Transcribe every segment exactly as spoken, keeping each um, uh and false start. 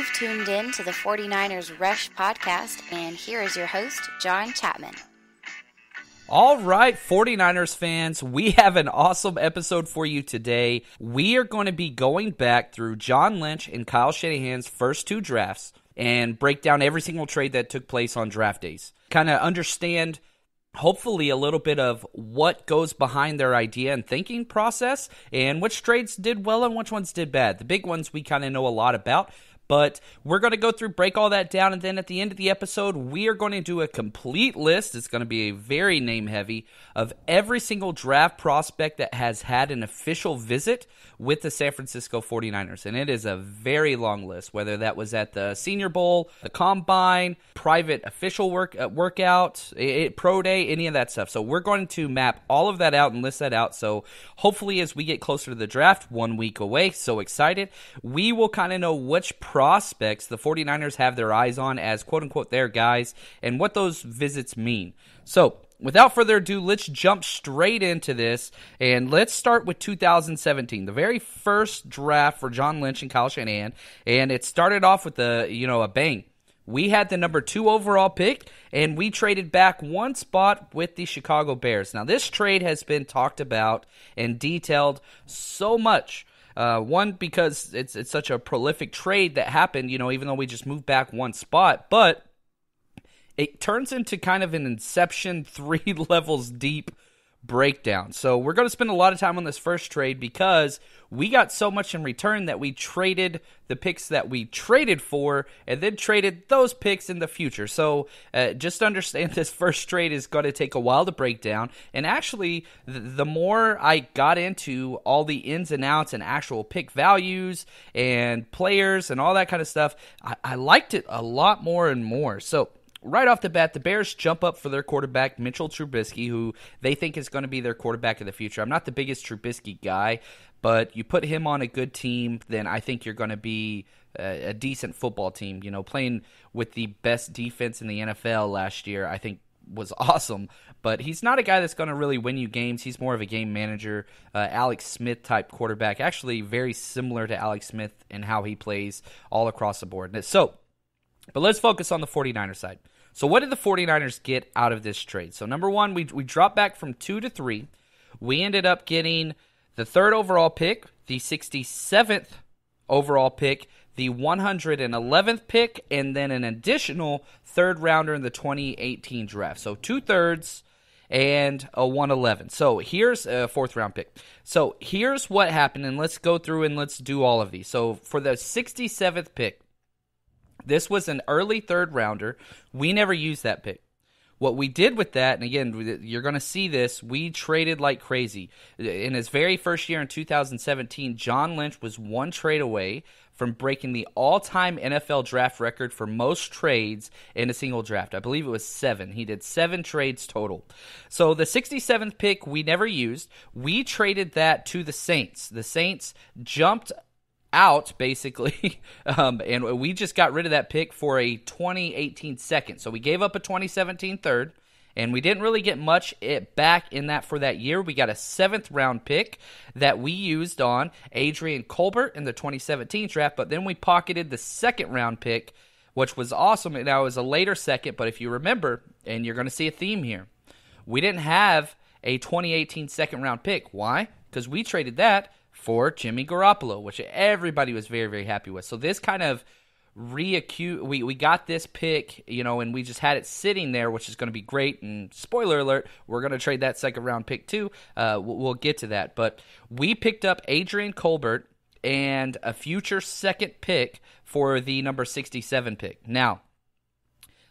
You've tuned in to the forty-niners Rush Podcast, and here is your host, John Chapman. All right, forty-niners fans, we have an awesome episode for you today. We are going to be going back through John Lynch and Kyle Shanahan's first two drafts and break down every single trade that took place on draft days. Kind of understand, hopefully, a little bit of what goes behind their idea and thinking process and which trades did well and which ones did bad. The big ones we kind of know a lot about. But we're going to go through, break all that down, and then at the end of the episode, we are going to do a complete list. It's going to be very name-heavy of every single draft prospect that has had an official visit with the San Francisco forty-niners, and it is a very long list, whether that was at the Senior Bowl, the Combine, private official work uh, workout, it, Pro Day, any of that stuff. So we're going to map all of that out and list that out. So hopefully as we get closer to the draft, one week away, so excited, we will kind of know which prospect prospects the forty-niners have their eyes on as quote-unquote their guys and what those visits mean. So without further ado, let's jump straight into this, and let's start with two thousand seventeen, the very first draft for John Lynch and Kyle Shanahan, and it started off with a, you know, a bang. We had the number two overall pick, and we traded back one spot with the Chicago Bears. Now this trade has been talked about and detailed so much. Uh, one, because it's it's such a prolific trade that happened, you know, even though we just moved back one spot. But it turns into kind of an inception three levels deep breakdown. So we're going to spend a lot of time on this first trade because we got so much in return that we traded the picks that we traded for and then traded those picks in the future. So uh, just understand this first trade is going to take a while to break down. And actually, th- the more I got into all the ins and outs and actual pick values and players and all that kind of stuff, I, I liked it a lot more and more. So right off the bat, the Bears jump up for their quarterback, Mitchell Trubisky, who they think is going to be their quarterback of the future. I'm not the biggest Trubisky guy, but you put him on a good team, then I think you're going to be a, a decent football team. You know, playing with the best defense in the N F L last year, I think, was awesome, but he's not a guy that's going to really win you games. He's more of a game manager, uh, Alex Smith-type quarterback, actually very similar to Alex Smith and how he plays all across the board. So, but let's focus on the forty-niners side. So what did the forty-niners get out of this trade? So number one, we we dropped back from two to three. We ended up getting the third overall pick, the sixty-seventh overall pick, the one hundred eleventh pick, and then an additional third rounder in the twenty eighteen draft. So two-thirds and a one eleven. So here's a fourth round pick. So here's what happened, and let's go through and let's do all of these. So for the sixty-seventh pick, this was an early third rounder. We never used that pick. What we did with that, and again, you're going to see this, we traded like crazy. In his very first year in two thousand seventeen, John Lynch was one trade away from breaking the all-time N F L draft record for most trades in a single draft. I believe it was seven. He did seven trades total. So the sixty-seventh pick we never used. We traded that to the Saints. The Saints jumped out, basically, um, and we just got rid of that pick for a twenty eighteen second. So we gave up a twenty seventeen third, and we didn't really get much it back in that for that year. We got a seventh round pick that we used on Adrian Colbert in the twenty seventeen draft, but then we pocketed the second round pick, which was awesome. Now it was a later second, but if you remember, and you're going to see a theme here, we didn't have a twenty eighteen second round pick. Why? Because we traded that for Jimmy Garoppolo, which everybody was very, very happy with. So this kind of reaccute, we, we got this pick, you know, and we just had it sitting there, which is going to be great. And spoiler alert, we're going to trade that second round pick too. Uh, we'll, we'll get to that. But we picked up Adrian Colbert and a future second pick for the number sixty-seven pick. Now,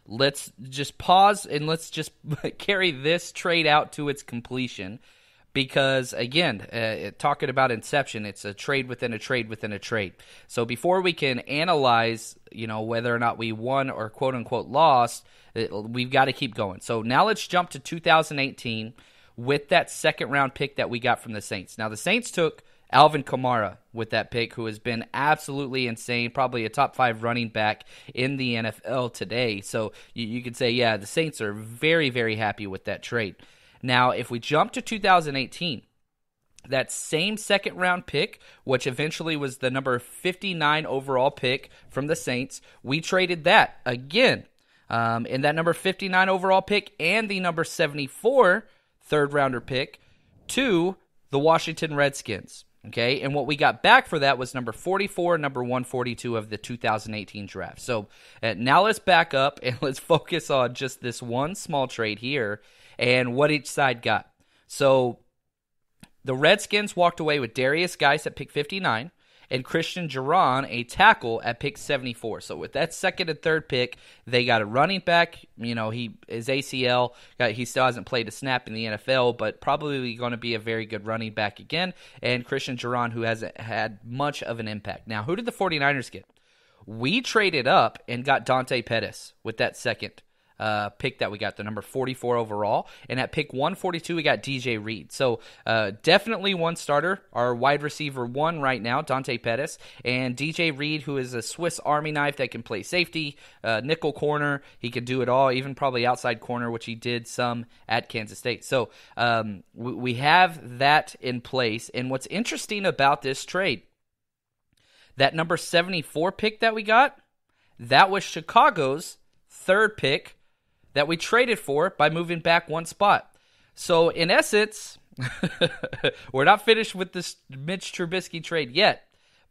let's just pause and let's just carry this trade out to its completion. Because, again, uh, talking about inception, it's a trade within a trade within a trade. So before we can analyze, you know, whether or not we won or quote-unquote lost, it, we've got to keep going. So now let's jump to two thousand eighteen with that second-round pick that we got from the Saints. Now the Saints took Alvin Kamara with that pick, who has been absolutely insane, probably a top five running back in the N F L today. So you, you could say, yeah, the Saints are very, very happy with that trade. Now, if we jump to two thousand eighteen, That same second round pick, which eventually was the number fifty-nine overall pick from the Saints, we traded that again. Um, and that number fifty-nine overall pick and the number seventy-four third rounder pick to the Washington Redskins. Okay, and what we got back for that was number forty-four, number one forty-two of the two thousand eighteen draft. So uh, now let's back up and let's focus on just this one small trade here and what each side got. So the Redskins walked away with Darius Guice at pick fifty-nine and Christian Geron, a tackle, at pick seventy-four. So with that second and third pick, they got a running back. You know, he his A C L, got, he still hasn't played a snap in the N F L, but probably going to be a very good running back again. And Christian Geron, who hasn't had much of an impact. Now, who did the 49ers get? We traded up and got Dante Pettis with that second Uh, pick that we got, the number forty-four overall. And at pick one forty-two, we got D J Reed. So uh, definitely one starter, our wide receiver one right now, Dante Pettis, and D J Reed, who is a Swiss Army knife that can play safety, uh, nickel corner. He can do it all, even probably outside corner, which he did some at Kansas State. So um, we, we have that in place. And what's interesting about this trade, that number seventy-four pick that we got, that was Chicago's third pick that we traded for by moving back one spot. So, in essence, we're not finished with this Mitch Trubisky trade yet.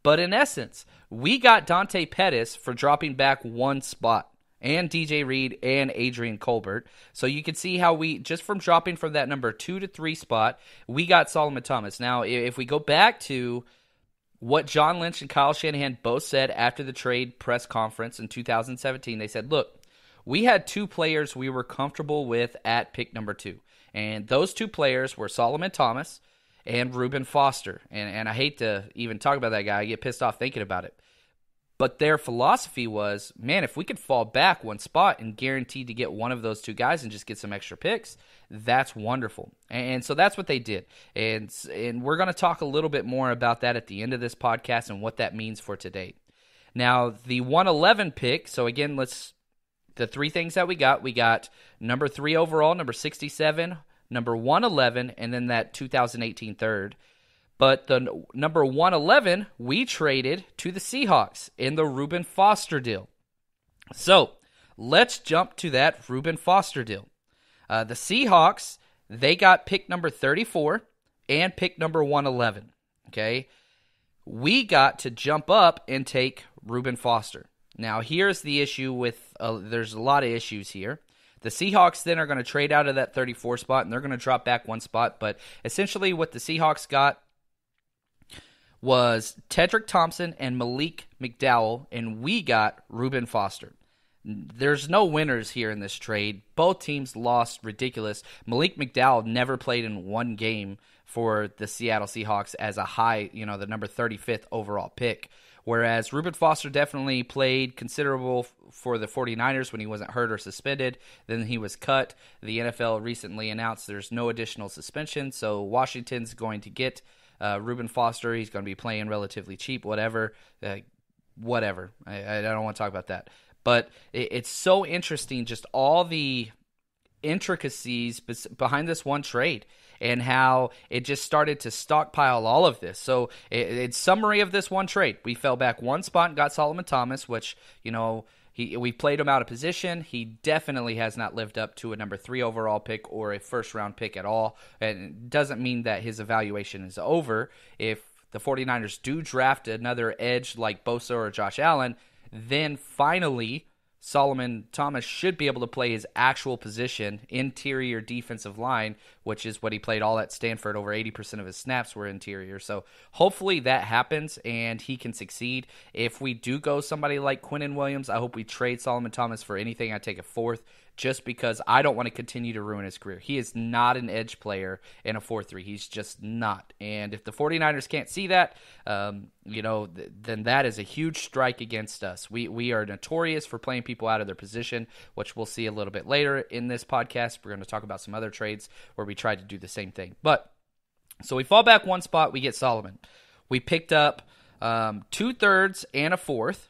But in essence, we got Dante Pettis for dropping back one spot, and D J Reed and Adrian Colbert. So you can see how we, just from dropping from that number two to three spot, we got Solomon Thomas. Now, if we go back to what John Lynch and Kyle Shanahan both said after the trade press conference in two thousand seventeen, they said, look, we had two players we were comfortable with at pick number two. And those two players were Solomon Thomas and Reuben Foster. And, and I hate to even talk about that guy. I get pissed off thinking about it. But their philosophy was, man, if we could fall back one spot and guaranteed to get one of those two guys and just get some extra picks, that's wonderful. And so that's what they did. And, and we're going to talk a little bit more about that at the end of this podcast and what that means for today. Now, the one eleven pick, so again, let's... the three things that we got, we got number three overall, number sixty-seven, number one eleven, and then that two thousand eighteen third. But the number one eleven, we traded to the Seahawks in the Reuben Foster deal. So let's jump to that Reuben Foster deal. Uh, the Seahawks, they got pick number thirty-four and pick number one eleven. Okay. We got to jump up and take Reuben Foster. Now, here's the issue with uh, – there's a lot of issues here. The Seahawks then are going to trade out of that thirty-four spot, and they're going to drop back one spot. But essentially what the Seahawks got was Tedrick Thompson and Malik McDowell, and we got Reuben Foster. There's no winners here in this trade. Both teams lost ridiculous. Malik McDowell never played in one game for the Seattle Seahawks as a high – you know, the number thirty-fifth overall pick. Whereas Reuben Foster definitely played considerable for the 49ers when he wasn't hurt or suspended. Then he was cut. The N F L recently announced there's no additional suspension. So Washington's going to get uh, Reuben Foster. He's going to be playing relatively cheap, whatever. Uh, whatever. I, I don't want to talk about that. But it, it's so interesting, just all the intricacies behind this one trade and how it just started to stockpile all of this. So in summary of this one trade, we fell back one spot and got Solomon Thomas, which, you know, he we played him out of position. He definitely has not lived up to a number three overall pick or a first-round pick at all. And it doesn't mean that his evaluation is over. If the 49ers do draft another edge like Bosa or Josh Allen, then finally Solomon Thomas should be able to play his actual position, interior defensive line, which is what he played all at Stanford. Over eighty percent of his snaps were interior. So hopefully that happens and he can succeed. If we do go somebody like Quinnen Williams, I hope we trade Solomon Thomas for anything. I take a fourth just because I don't want to continue to ruin his career. He is not an edge player in a four three. He's just not. And if the 49ers can't see that, um, you know, th- then that is a huge strike against us. We we are notorious for playing people out of their position, which we'll see a little bit later in this podcast. We're going to talk about some other trades where we tried to do the same thing. But so we fall back one spot. We get Solomon. We picked up um, two-thirds and a fourth,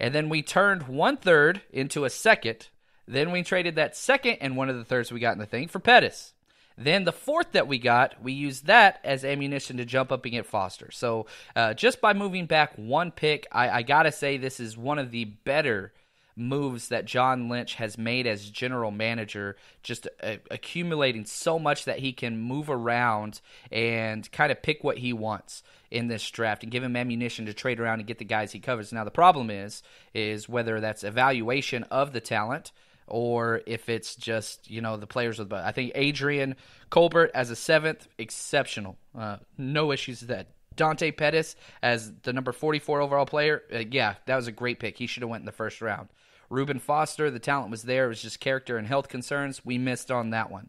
and then we turned one-third into a second. Then we traded that second and one of the thirds we got in the thing for Pettis. Then the fourth that we got, we used that as ammunition to jump up and get Foster. So uh, just by moving back one pick, I, I got to say this is one of the better moves that John Lynch has made as general manager, just uh, accumulating so much that he can move around and kind of pick what he wants in this draft and give him ammunition to trade around and get the guys he covers. Now, the problem is, is whether that's evaluation of the talent or if it's just, you know, the players with, but I think Adrian Colbert as a seventh, exceptional. Uh, no issues with that. Dante Pettis as the number forty-four overall player. Uh, yeah, that was a great pick. He should have went in the first round. Reuben Foster, the talent was there. It was just character and health concerns. We missed on that one.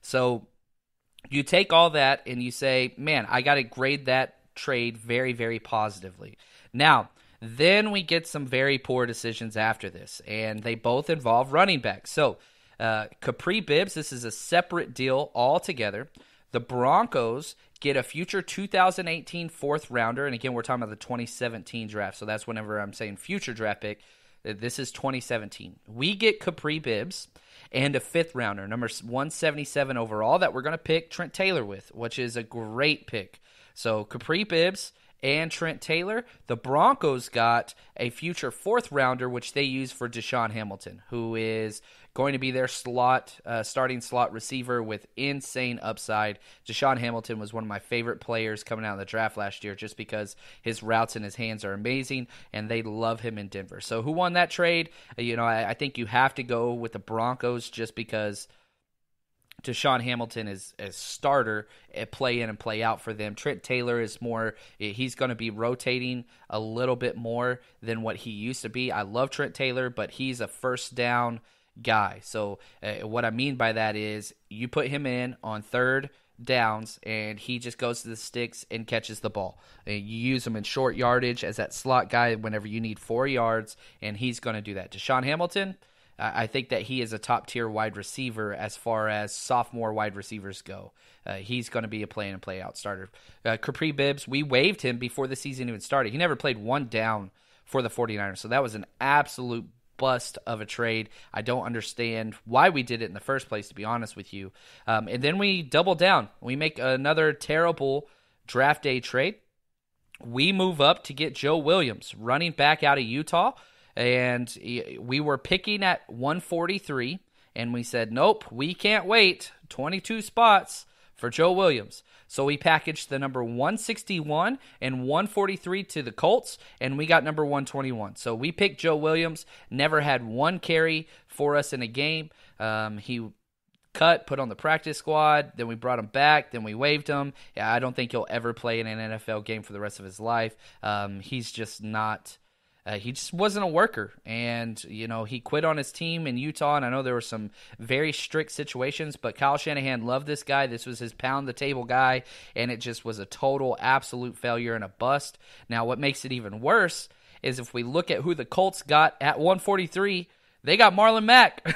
So you take all that and you say, man, I got to grade that trade very, very positively. Now, then we get some very poor decisions after this, and they both involve running backs. So uh, Capri Bibbs, this is a separate deal altogether. The Broncos get a future two thousand eighteen fourth rounder, and again, we're talking about the twenty seventeen draft, so that's whenever I'm saying future draft pick. This is twenty seventeen. We get Capri Bibbs and a fifth rounder, number one seventy-seven overall, that we're going to pick Trent Taylor with, which is a great pick. So Capri Bibbs and Trent Taylor. The Broncos got a future fourth rounder, which they use for DeSean Hamilton, who is going to be their slot uh, starting slot receiver with insane upside. DeSean Hamilton was one of my favorite players coming out of the draft last year just because his routes and his hands are amazing, and they love him in Denver. So who won that trade? You know, I, I think you have to go with the Broncos just because DeSean Hamilton is a starter, at play in and play out for them. Trent Taylor is more, he's going to be rotating a little bit more than what he used to be. I love Trent Taylor, but he's a first down guy. So uh, what I mean by that is you put him in on third downs and he just goes to the sticks and catches the ball. And you use him in short yardage as that slot guy whenever you need four yards, and he's going to do that. DeSean Hamilton, I think that he is a top-tier wide receiver as far as sophomore wide receivers go. Uh, he's going to be a play-in and play-out starter. Uh, Capri Bibbs, we waived him before the season even started. He never played one down for the 49ers, so that was an absolute bust of a trade. I don't understand why we did it in the first place, to be honest with you. Um, and then we double down. We make another terrible draft day trade. We move up to get Joe Williams, running back out of Utah. And we were picking at one forty-three, and we said, nope, we can't wait twenty-two spots for Joe Williams. So we packaged the number one sixty-one and one forty-three to the Colts, and we got number one twenty-one. So we picked Joe Williams, never had one carry for us in a game. Um, he cut, put on the practice squad, then we brought him back, then we waived him. Yeah, I don't think he'll ever play in an N F L game for the rest of his life. Um, he's just not... Uh, he just wasn't a worker, and, you know, he quit on his team in Utah, and I know there were some very strict situations, but Kyle Shanahan loved this guy. This was his pound-the-table guy, and it just was a total, absolute failure and a bust. Now, what makes it even worse is if we look at who the Colts got at one forty-three, they got Marlon Mack.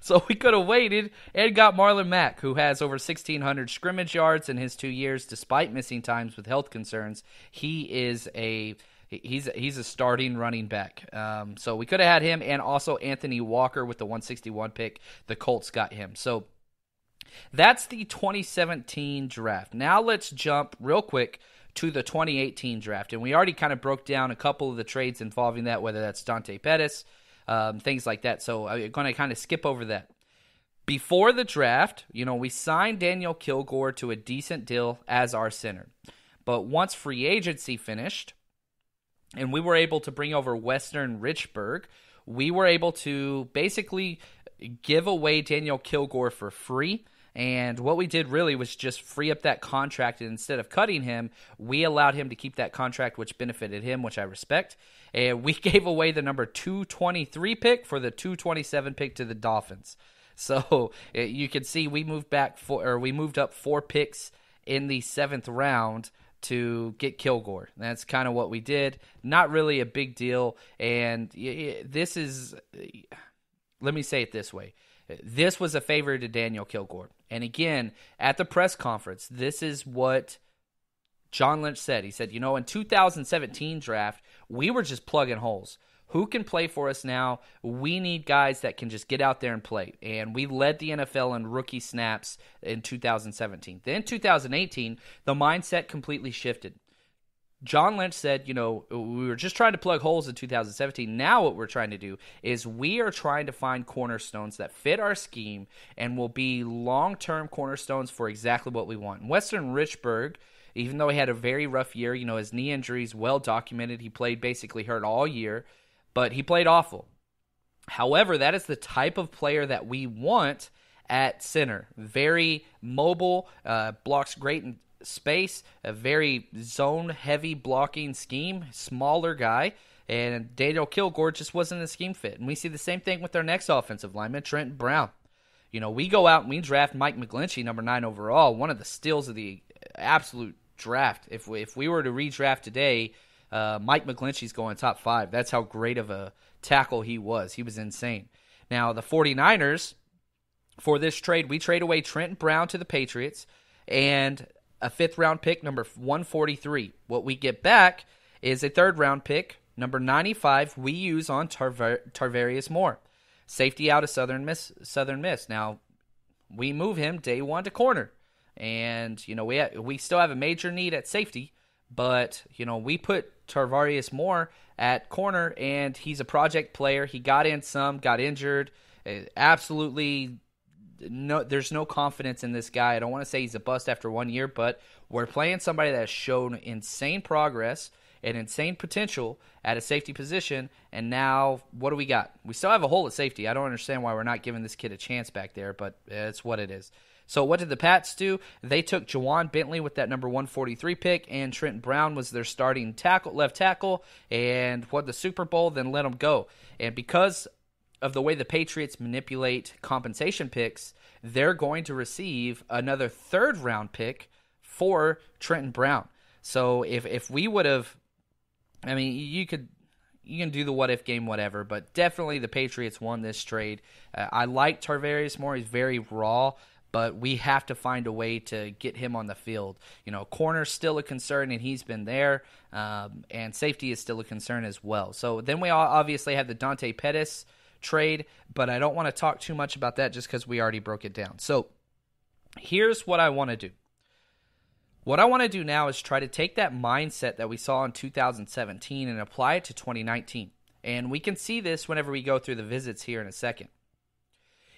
So we could have waited and got Marlon Mack, who has over sixteen hundred scrimmage yards in his two years, despite missing times with health concerns. He is a... He's he's a starting running back. Um, so we could have had him, and also Anthony Walker with the one sixty-one pick. The Colts got him. So that's the twenty seventeen draft. Now let's jump real quick to the twenty eighteen draft. And we already kind of broke down a couple of the trades involving that, whether that's Dante Pettis, um, things like that. So I'm going to kind of skip over that. Before the draft, you know, we signed Daniel Kilgore to a decent deal as our center. But once free agency finished... and we were able to bring over Western Richburg, we were able to basically give away Daniel Kilgore for free. And what we did really was just free up that contract, and instead of cutting him, we allowed him to keep that contract, which benefited him, which I respect. And we gave away the number two twenty-three pick for the two twenty-seven pick to the Dolphins. So you can see we moved back four, or we moved up four picks in the seventh round to get Kilgore. That's kind of what we did. Not really a big deal. And this is, let me say it this way. This was a favor to Daniel Kilgore. And again, at the press conference, this is what John Lynch said. He said, you know, in twenty seventeen draft, we were just plugging holes. who can play for us now? We need guys that can just get out there and play. And we led the N F L in rookie snaps in two thousand seventeen. Then two thousand eighteen, the mindset completely shifted. John Lynch said, you know, we were just trying to plug holes in two thousand seventeen. Now what we're trying to do is we are trying to find cornerstones that fit our scheme and will be long-term cornerstones for exactly what we want. Weston Richburg, even though he had a very rough year, you know, his knee injury is well documented. He played basically hurt all year, but he played awful. However, that is the type of player that we want at center. Very mobile, uh, blocks great in space, a very zone-heavy blocking scheme, smaller guy, and Daniel Kilgore just wasn't a scheme fit. And we see the same thing with our next offensive lineman, Trenton Brown. You know, we go out and we draft Mike McGlinchey, number nine overall, one of the steals of the absolute draft. If we, if we were to redraft today, uh, Mike McGlinchey's going top five. That's how great of a tackle he was. He was insane. Now, the 49ers, for this trade, we trade away Trenton Brown to the Patriots, and a fifth-round pick, number one forty-three. What we get back is a third-round pick, number ninety-five, we use on Tarvar- Tarvarius Moore. Safety out of Southern Miss. Southern Miss. Now, we move him day one to corner. And, you know, we, ha- we still have a major need at safety, but, you know, we put Tarvarius Moore at corner, and he's a project player. He got in some, got injured, absolutely. No, there's no confidence in this guy. I don't want to say he's a bust after one year, but we're playing somebody that has shown insane progress and insane potential at a safety position, and now what do we got? We still have a hole at safety. I don't understand why we're not giving this kid a chance back there, but it's what it is. So what did the Pats do? They took Jawan Bentley with that number one forty-three pick, and Trenton Brown was their starting tackle, left tackle, and won the Super Bowl, then let him go. And because of the way the Patriots manipulate compensation picks, they're going to receive another third-round pick for Trenton Brown. So if if we would have, I mean, you could you can do the what-if game, whatever, but definitely the Patriots won this trade. Uh, I like Tarvarius Moore; he's very raw, but we have to find a way to get him on the field. You know, corner's still a concern, and he's been there, um, and safety is still a concern as well. So then we obviously have the Dante Pettis trade, but I don't want to talk too much about that just because we already broke it down. So here's what I want to do. What I want to do now is try to take that mindset that we saw in two thousand seventeen and apply it to twenty nineteen. And we can see this whenever we go through the visits here in a second.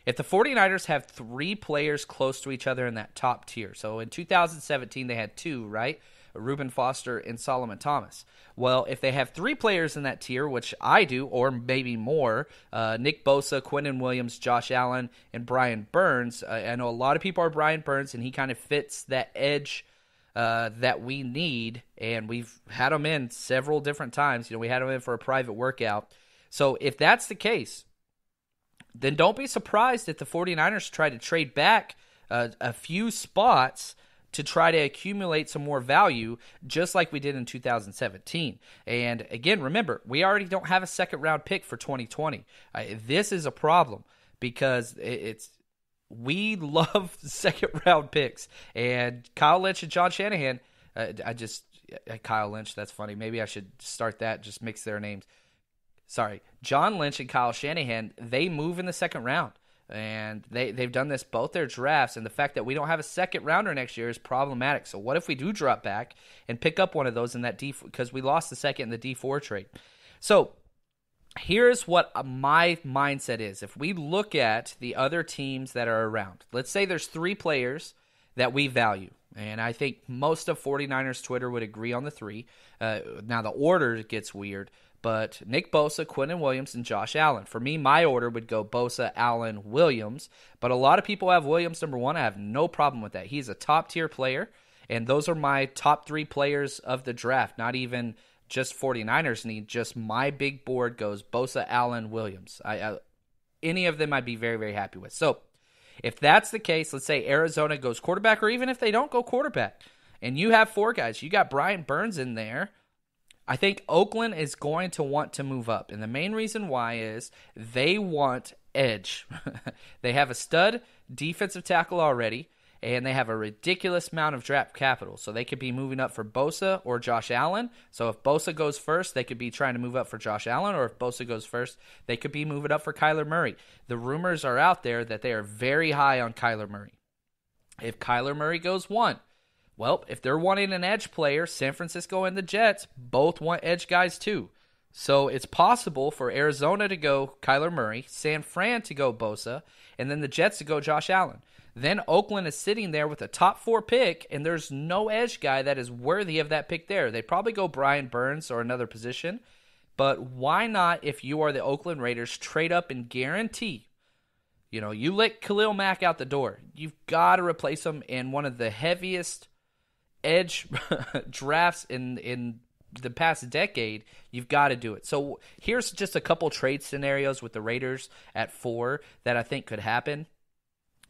If the 49ers have three players close to each other in that top tier, so in two thousand seventeen they had two, right? Reuben Foster and Solomon Thomas. Well, if they have three players in that tier, which I do, or maybe more, uh, Nick Bosa, Quinnen Williams, Josh Allen, and Brian Burns. Uh, I know a lot of people are Brian Burns, and he kind of fits that edge uh, that we need, and we've had him in several different times. You know, we had him in for a private workout. So if that's the case, then don't be surprised if the 49ers try to trade back uh, a few spots to try to accumulate some more value, just like we did in two thousand seventeen. And again, remember, we already don't have a second round pick for twenty twenty. Uh, this is a problem because it's we love second round picks. And Kyle Lynch and John Shanahan, uh, I just uh, Kyle Lynch. That's funny. Maybe I should start that. Just mix their names. Sorry, John Lynch and Kyle Shanahan. They move in the second round. And they, they've done this both their drafts, and the fact that we don't have a second rounder next year is problematic. So what if we do drop back and pick up one of those in that D, because we lost the second in the D four trade. So here's what my mindset is. If we look at the other teams that are around, let's say there's three players that we value, and I think most of 49ers Twitter would agree on the three. Uh, now the order gets weird. But Nick Bosa, Quinnen Williams, and Josh Allen. For me, my order would go Bosa, Allen, Williams. But a lot of people have Williams number one. I have no problem with that. He's a top-tier player, and those are my top three players of the draft. Not even just 49ers need. Just my big board goes Bosa, Allen, Williams. I, I, any of them I'd be very, very happy with. So if that's the case, let's say Arizona goes quarterback, or even if they don't go quarterback, and you have four guys. You got Brian Burns in there. I think Oakland is going to want to move up, and the main reason why is they want edge. They have a stud defensive tackle already, and they have a ridiculous amount of draft capital. So they could be moving up for Bosa or Josh Allen. So if Bosa goes first, they could be trying to move up for Josh Allen, or if Bosa goes first, they could be moving up for Kyler Murray. The rumors are out there that they are very high on Kyler Murray. If Kyler Murray goes one, well, if they're wanting an edge player, San Francisco and the Jets both want edge guys too. So it's possible for Arizona to go Kyler Murray, San Fran to go Bosa, and then the Jets to go Josh Allen. Then Oakland is sitting there with a top four pick, and there's no edge guy that is worthy of that pick there. They probably go Brian Burns or another position, but why not, if you are the Oakland Raiders, trade up and guarantee? You know, you let Khalil Mack out the door. You've got to replace him in one of the heaviest edge drafts in in. the past decade. You've got to do it. So here's just a couple trade scenarios with the Raiders at four that I think could happen.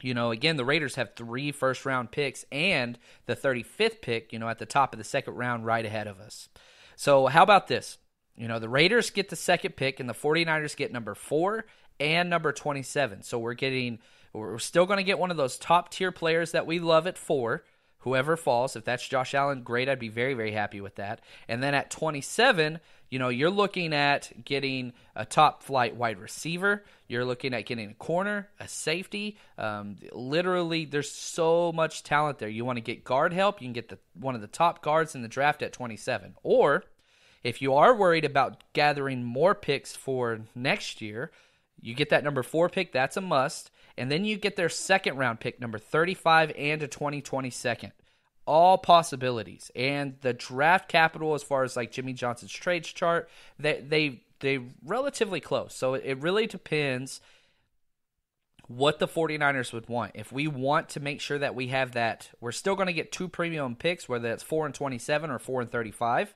You know, again, the Raiders have three first round picks and the thirty-fifth pick, you know, at the top of the second round right ahead of us. So how about this? You know, the Raiders get the second pick and the 49ers get number four and number twenty-seven. So we're getting, we're still going to get one of those top tier players that we love at four. Whoever falls, if that's Josh Allen, great. I'd be very, very happy with that. And then at twenty-seven, you know, you're looking at getting a top flight wide receiver. You're looking at getting a corner, a safety. Um, literally, there's so much talent there. You want to get guard help, you can get the one of the top guards in the draft at twenty-seven. Or if you are worried about gathering more picks for next year, you get that number four pick. That's a must. And then you get their second round pick, number thirty-five, and a twenty twenty-second. All possibilities. And the draft capital, as far as like Jimmy Johnson's trades chart, they they they relatively close. So it really depends what the 49ers would want. If we want to make sure that we have that, we're still going to get two premium picks, whether that's four and twenty-seven or four and thirty-five.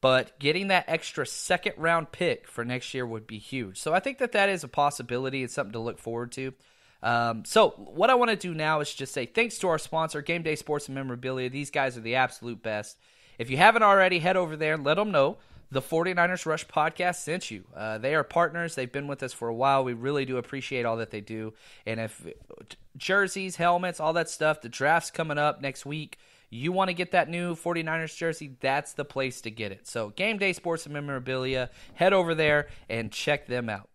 But getting that extra second round pick for next year would be huge. So I think that that is a possibility. It's something to look forward to. Um, so what I want to do now is just say thanks to our sponsor, Game Day Sports and Memorabilia. These guys are the absolute best. If you haven't already, head over there and let them know the 49ers Rush Podcast sent you. Uh, they are partners. They've been with us for a while. We really do appreciate all that they do. And if jerseys, helmets, all that stuff, the draft's coming up next week. You want to get that new 49ers jersey, that's the place to get it. So Game Day Sports and Memorabilia, head over there and check them out.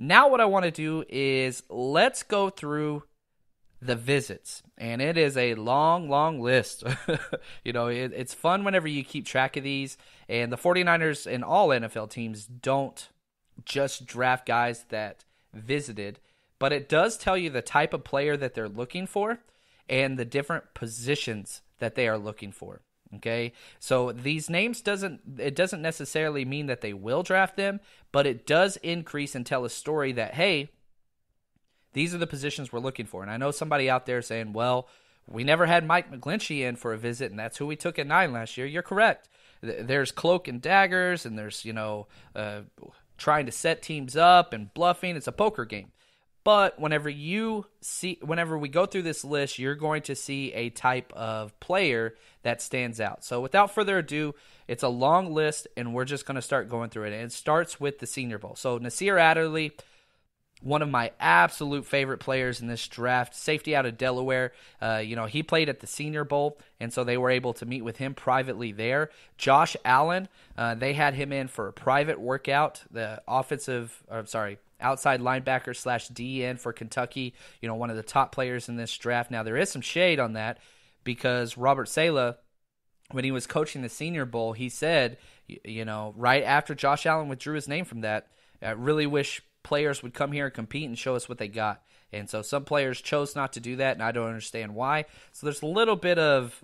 Now what I want to do is let's go through the visits. And it is a long, long list. You know, it, it's fun whenever you keep track of these. And the 49ers and all N F L teams don't just draft guys that visited, but it does tell you the type of player that they're looking for and the different positions that they are looking for, okay? So these names doesn't, it doesn't necessarily mean that they will draft them, but it does increase and tell a story that, hey, these are the positions we're looking for. And I know somebody out there saying, well, we never had Mike McGlinchey in for a visit, and that's who we took at nine last year. You're correct. There's cloak and daggers, and there's, you know, uh, trying to set teams up and bluffing. It's a poker game. But whenever you see, whenever we go through this list, you're going to see a type of player that stands out. So without further ado, it's a long list, and we're just going to start going through it. And it starts with the Senior Bowl. So Nasir Adderley, one of my absolute favorite players in this draft, safety out of Delaware. Uh, you know, he played at the Senior Bowl, and so they were able to meet with him privately there. Josh Allen, uh, they had him in for a private workout. The offensive, or, I'm sorry, outside linebacker slash D N for Kentucky, you know, one of the top players in this draft. Now, there is some shade on that because Robert Saleh, when he was coaching the Senior Bowl, he said, you, you know, right after Josh Allen withdrew his name from that, I really wish players would come here and compete and show us what they got. And so some players chose not to do that, and I don't understand why. So there's a little bit of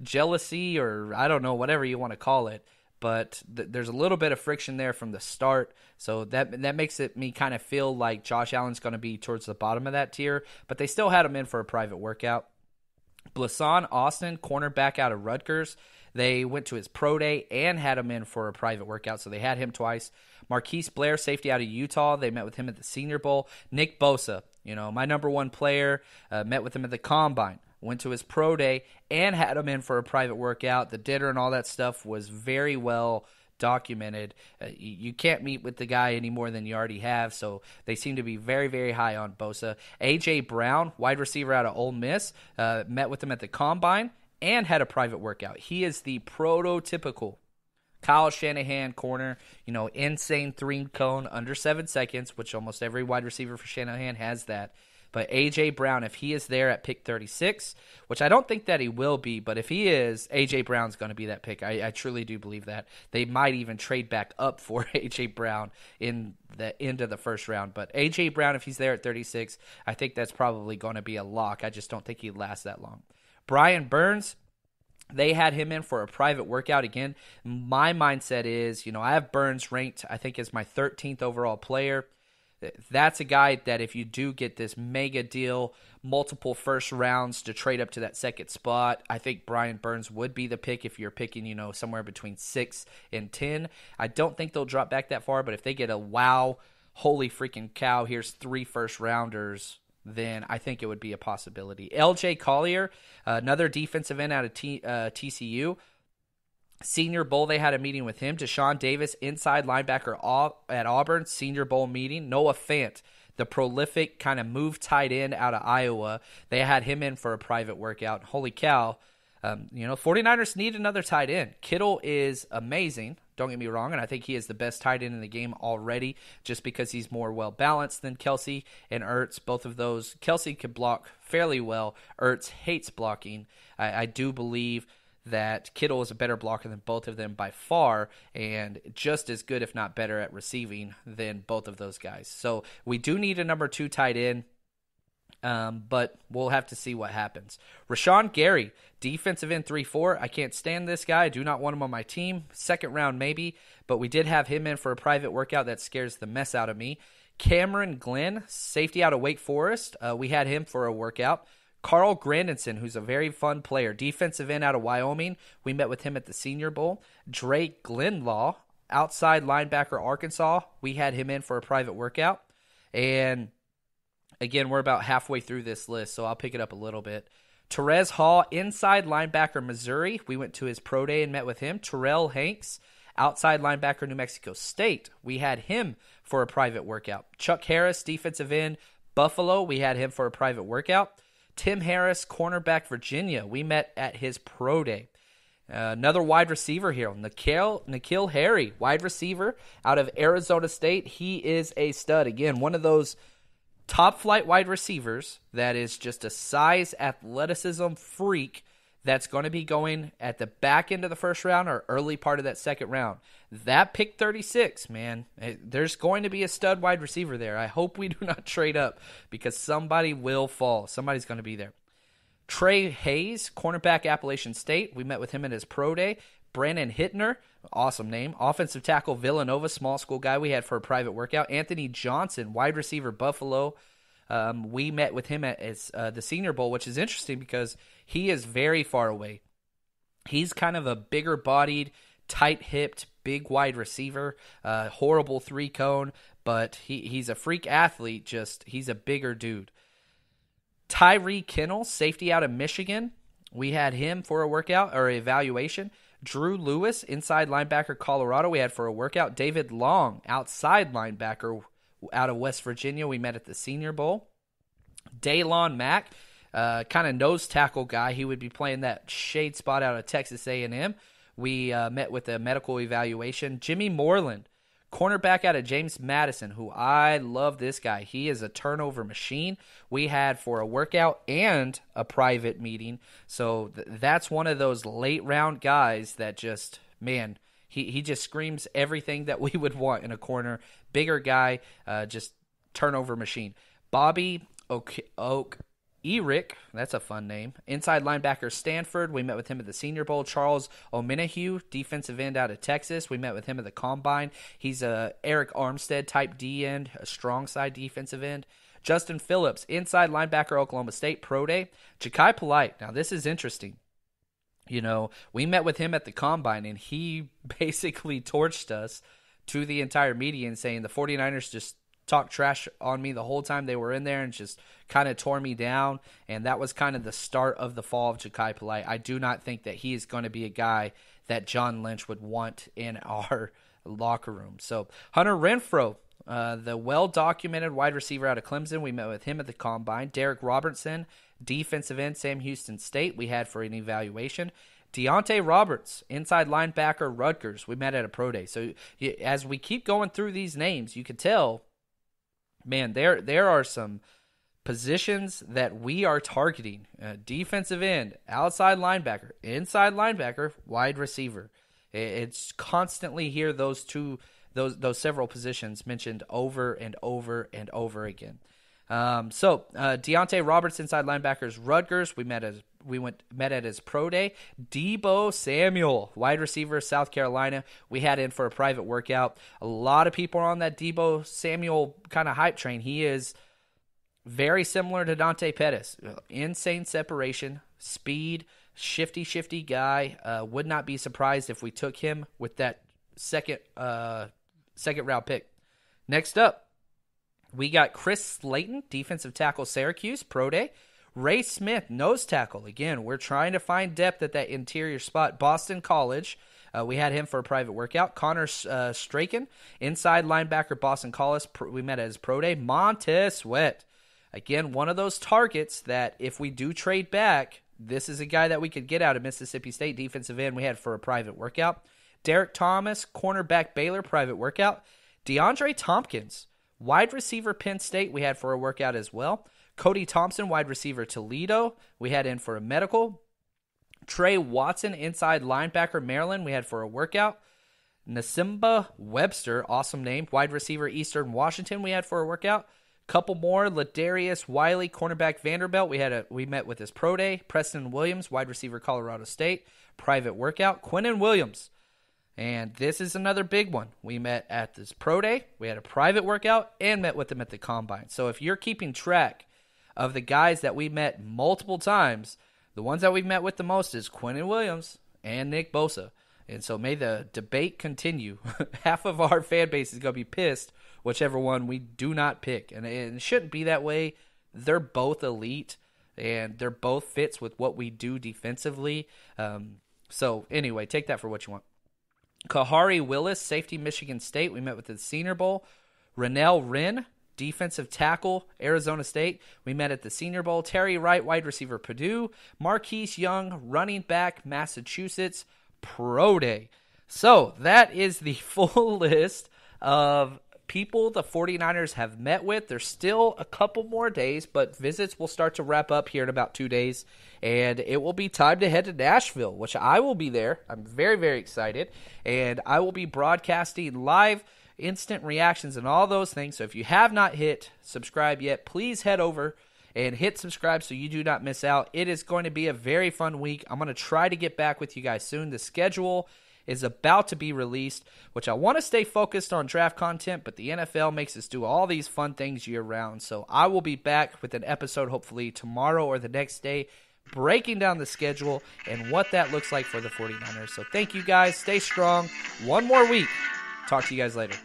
jealousy, or I don't know, whatever you want to call it. But th- there's a little bit of friction there from the start, so that that makes it me kind of feel like Josh Allen's going to be towards the bottom of that tier, but they still had him in for a private workout. Blason Austin, cornerback out of Rutgers, they went to his pro day and had him in for a private workout, so they had him twice. Marquise Blair, safety out of Utah, they met with him at the Senior Bowl. Nick Bosa, you know, my number one player, uh, met with him at the Combine, went to his pro day, and had him in for a private workout. The dinner and all that stuff was very well documented. Uh, you, you can't meet with the guy any more than you already have, so they seem to be very, very high on Bosa. A J. Brown, wide receiver out of Ole Miss, uh, met with him at the Combine and had a private workout. He is the prototypical Kyle Shanahan corner, you know, insane three cone under seven seconds, which almost every wide receiver for Shanahan has that. But A J. Brown, if he is there at pick thirty-six, which I don't think that he will be, but if he is, A J. Brown's going to be that pick. I, I truly do believe that. They might even trade back up for A J. Brown in the end of the first round. But A J. Brown, if he's there at thirty-six, I think that's probably going to be a lock. I just don't think he lasts that long. Brian Burns, they had him in for a private workout again. My mindset is, you know, I have Burns ranked, I think, as my thirteenth overall player. That's a guy that if you do get this mega deal, multiple first rounds to trade up to that second spot, I think Brian Burns would be the pick if you're picking, you know, somewhere between six and ten. I don't think they'll drop back that far, but if they get a wow, holy freaking cow, here's three first rounders, then I think it would be a possibility. L J Collier, another defensive end out of T, uh, T C U. Senior Bowl, they had a meeting with him. DeShaun Davis, inside linebacker at Auburn, Senior Bowl meeting. Noah Fant, the prolific kind of move tight end out of Iowa, they had him in for a private workout. Holy cow. Um, you know, 49ers need another tight end. Kittle is amazing, don't get me wrong, and I think he is the best tight end in the game already just because he's more well-balanced than Kelsey and Ertz. Both of those, Kelsey could block fairly well. Ertz hates blocking. I, I do believe that Kittle is a better blocker than both of them by far, and just as good, if not better, at receiving than both of those guys. So we do need a number two tight end, um, but we'll have to see what happens. Rashawn Gary, defensive end three four. I can't stand this guy. I do not want him on my team. Second round maybe, but we did have him in for a private workout. That scares the mess out of me. Cameron Glenn, safety out of Wake Forest. Uh, we had him for a workout. Carl Grandinson, who's a very fun player, defensive end out of Wyoming. We met with him at the Senior Bowl. Drake Glenlaw, outside linebacker, Arkansas. We had him in for a private workout. And, again, we're about halfway through this list, so I'll pick it up a little bit. Therese Hall, inside linebacker, Missouri. We went to his pro day and met with him. Terrell Hanks, outside linebacker, New Mexico State. We had him for a private workout. Chuck Harris, defensive end, Buffalo. We had him for a private workout. Tim Harris, cornerback, Virginia. We met at his pro day. Uh, another wide receiver here, Nikhil, Nikhil Harry, wide receiver out of Arizona State. He is a stud. Again, one of those top flight wide receivers that is just a size athleticism freak that's going to be going at the back end of the first round or early part of that second round. That pick thirty-six, man, there's going to be a stud wide receiver there. I hope we do not trade up because somebody will fall. Somebody's going to be there. Trey Hayes, cornerback, Appalachian State. We met with him at his pro day. Brandon Hittner, awesome name. Offensive tackle, Villanova, small school guy we had for a private workout. Anthony Johnson, wide receiver, Buffalo. Um, we met with him at his, uh, the Senior Bowl, which is interesting because he is very far away. He's kind of a bigger-bodied, tight-hipped, big wide receiver, uh, horrible three-cone, but he, he's a freak athlete, just he's a bigger dude. Tyree Kinnell, safety out of Michigan. We had him for a workout or evaluation. Drew Lewis, inside linebacker, Colorado, we had for a workout. David Long, outside linebacker, out of West Virginia, we met at the Senior Bowl. Daylon Mack, uh, kind of nose tackle guy. He would be playing that shade spot out of Texas A and M. We uh, met with a medical evaluation. Jimmy Moreland, cornerback out of James Madison, who I love this guy. He is a turnover machine. We had for a workout and a private meeting. So th- that's one of those late round guys that just, man, He he just screams everything that we would want in a corner. Bigger guy, uh, just turnover machine. Bobby Oak, Oak Eric, that's a fun name. Inside linebacker, Stanford. We met with him at the Senior Bowl. Charles Omenahue, defensive end out of Texas. We met with him at the Combine. He's a Eric Armstead type D end, a strong side defensive end. Justin Phillips, inside linebacker, Oklahoma State, pro day. Ja'Kai Polite. Now this is interesting. You know, we met with him at the Combine, and he basically torched us to the entire media and saying the 49ers just talked trash on me the whole time they were in there and just kind of tore me down. And that was kind of the start of the fall of Ja'Kai Polite. I do not think that he is going to be a guy that John Lynch would want in our locker room. So Hunter Renfrow, uh, the well-documented wide receiver out of Clemson, we met with him at the Combine. Derek Robertson, defensive end, Sam Houston State, we had for an evaluation. Deontay Roberts, inside linebacker, Rutgers, we met at a pro day. So as we keep going through these names, you can tell, man, there there are some positions that we are targeting. Uh, defensive end, outside linebacker, inside linebacker, wide receiver. It, it's constantly here, those two, those those several positions mentioned over and over and over again. Um, so uh, Deontay Roberts, inside linebackers, Rutgers. We met as we went met at his pro day. Debo Samuel, wide receiver, South Carolina. We had in for a private workout. A lot of people are on that Debo Samuel kind of hype train. He is very similar to Dante Pettis. Insane separation, speed, shifty, shifty guy. Uh, would not be surprised if we took him with that second uh, second round pick. Next up, we got Chris Slayton, defensive tackle, Syracuse, pro day. Ray Smith, nose tackle. Again, we're trying to find depth at that interior spot. Boston College, uh, we had him for a private workout. Connor uh, Strachan, inside linebacker, Boston College, pro- we met at his pro day. Montez Sweat, again, one of those targets that if we do trade back, this is a guy that we could get out of Mississippi State, defensive end, we had for a private workout. Derek Thomas, cornerback, Baylor, private workout. DeAndre Tompkins, wide receiver, Penn State, we had for a workout as well. Cody Thompson, wide receiver, Toledo, we had in for a medical. Trey Watson, inside linebacker, Maryland, we had for a workout. Nasimba Webster, awesome name, wide receiver, Eastern Washington, we had for a workout. Couple more, Ladarius Wiley, cornerback, Vanderbilt, we had a we met with his pro day. Preston Williams, wide receiver, Colorado State, private workout. Quinnen Williams, and this is another big one. We met at this pro day, we had a private workout, and met with them at the Combine. So if you're keeping track of the guys that we met multiple times, the ones that we've met with the most is Quinnen Williams and Nick Bosa. And so may the debate continue. Half of our fan base is going to be pissed whichever one we do not pick. And it shouldn't be that way. They're both elite, and they're both fits with what we do defensively. Um, so anyway, take that for what you want. Kahari Willis, safety, Michigan State, we met with the Senior Bowl. Rennell Wren, defensive tackle, Arizona State, we met at the Senior Bowl. Terry Wright, wide receiver, Purdue. Marquise Young, running back, Massachusetts, pro day. So that is the full list of people the 49ers have met with. There's still a couple more days, but visits will start to wrap up here in about two days, and it will be time to head to Nashville, which I will be there. I'm very, very excited, and I will be broadcasting live instant reactions and all those things. So if you have not hit subscribe yet, please head over and hit subscribe so you do not miss out. It is going to be a very fun week. I'm going to try to get back with you guys soon. The schedule is about to be released, which I want to stay focused on draft content, but the N F L makes us do all these fun things year-round. So I will be back with an episode hopefully tomorrow or the next day, breaking down the schedule and what that looks like for the 49ers. So thank you guys. Stay strong. One more week. Talk to you guys later.